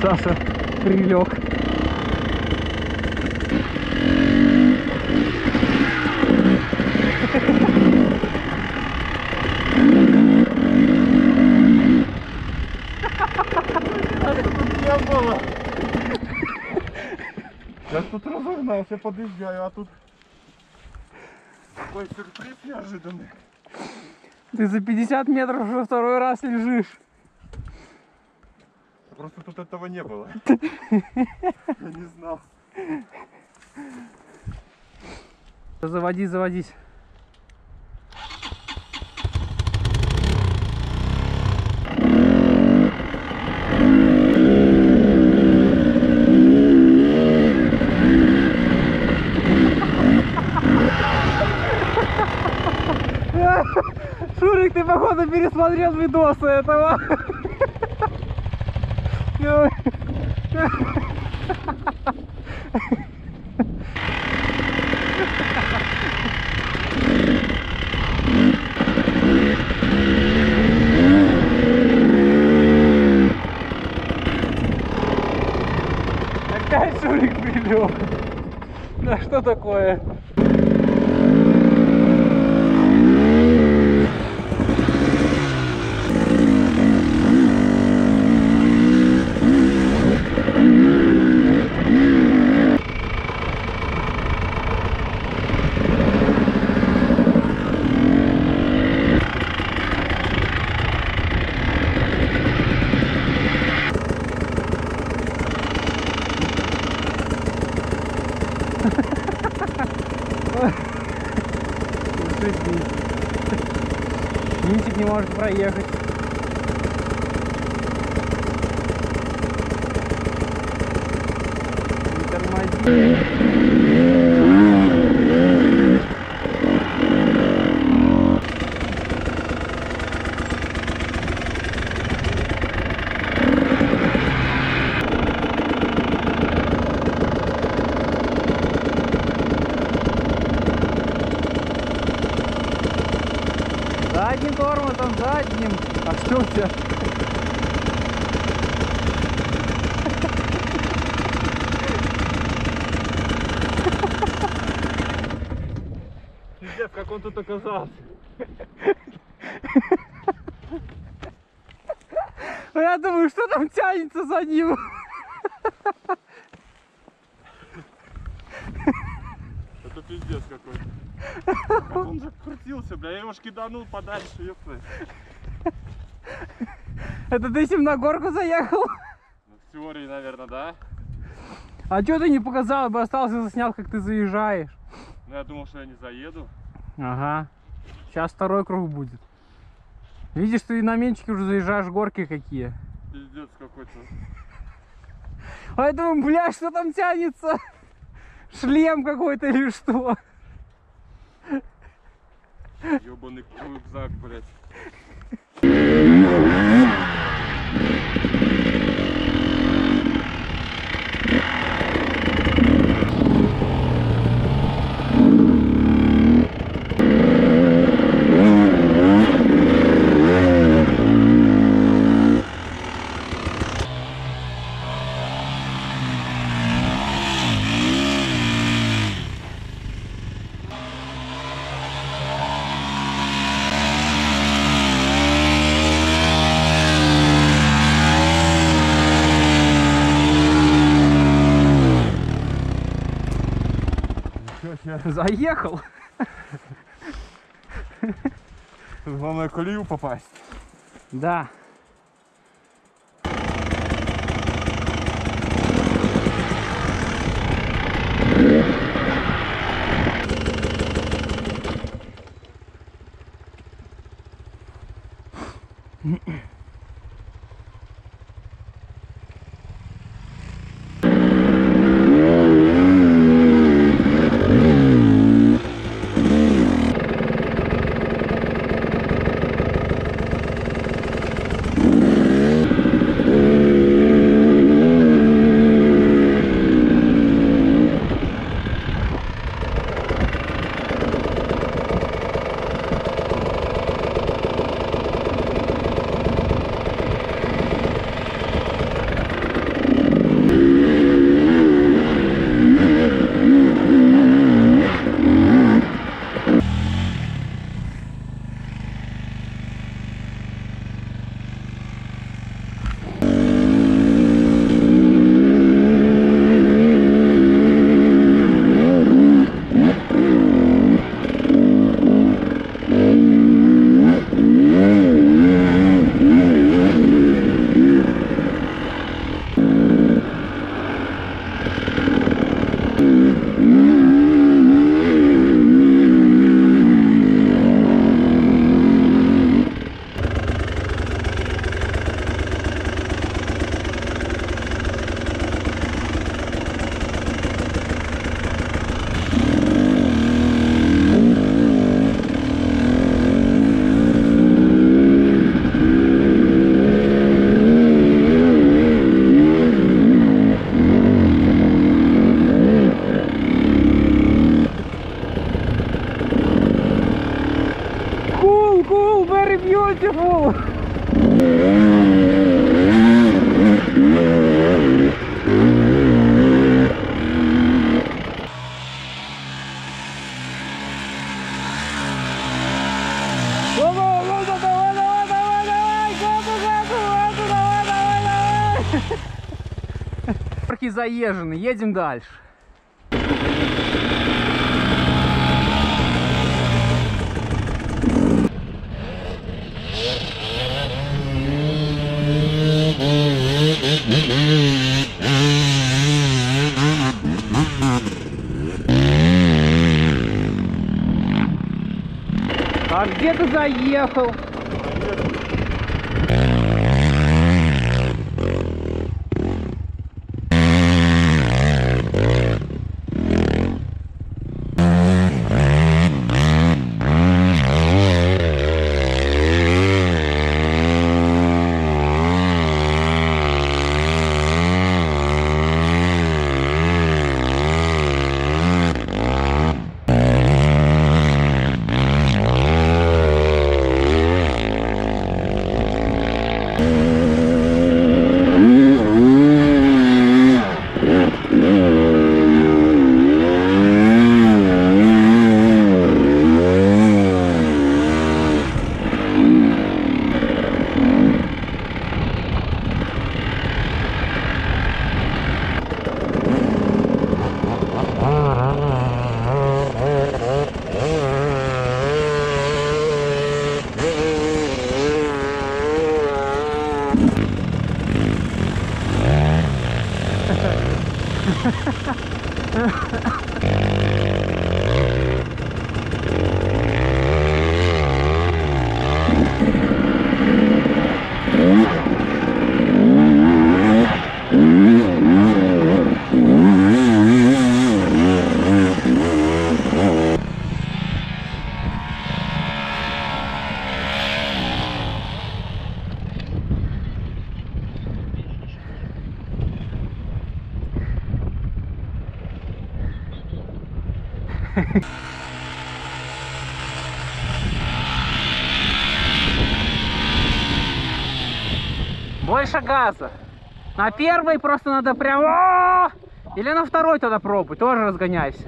Саша прилег. Я тут разогнался, подъезжаю, а тут такой сюрприз неожиданный. Ты за 50 метров уже второй раз лежишь. Просто тут этого не было. Я не знал. Заводи, заводись. Шурик, ты походу пересмотрел видосы этого. Опять Шурик прилег. Да что такое? Винтик не может проехать. Не тормози. Задним тормозом, задним. А что у тебя? Пиздец, как он тут оказался. Я думаю, что там тянется за ним? Это пиздец какой-то. Как он закрутился, бля, я его ж киданул подальше, ёпты. Это ты с ним на горку заехал? Ну, в теории, наверное, да? А чё ты не показал, я бы остался, заснял, как ты заезжаешь. Ну, я думал, что я не заеду. Ага, сейчас второй круг будет. Видишь, ты на менчике уже заезжаешь, горки какие. Пиздец какой-то. А я думаю, бля, что там тянется? Шлем какой-то или что? Ёбаный рюкзак, блядь. Заехал. Главное, колею попасть. Да. парки заезжены. Едем дальше. А где ты заехал? Больше газа. На первый просто надо прямо. Или на второй тогда пробуй, тоже разгоняйся.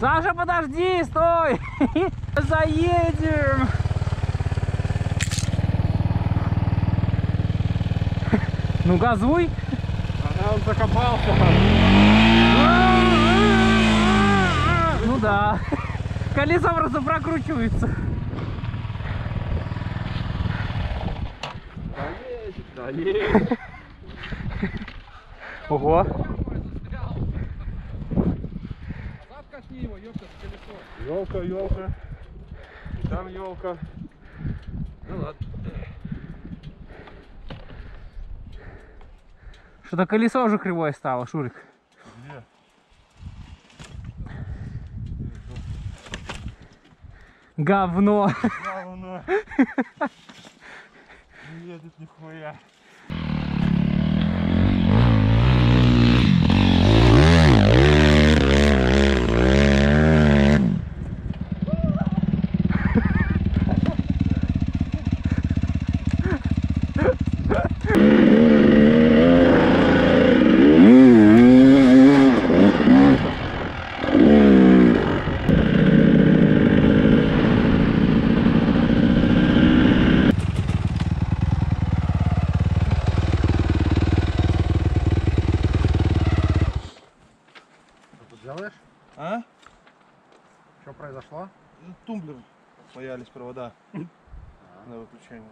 Саша, подожди, стой! Заедем! Ну, газуй! Она закопался. Ну да, колесо просто прокручивается. Доедет. Ого! Елка, елка, и там елка. Ну ладно. Что-то колесо уже кривое стало, Шурик. Где? Говно. Говно. Не едет нихуя. Делаешь? А? Что произошло? Тумблер. Слоялись провода на выключение.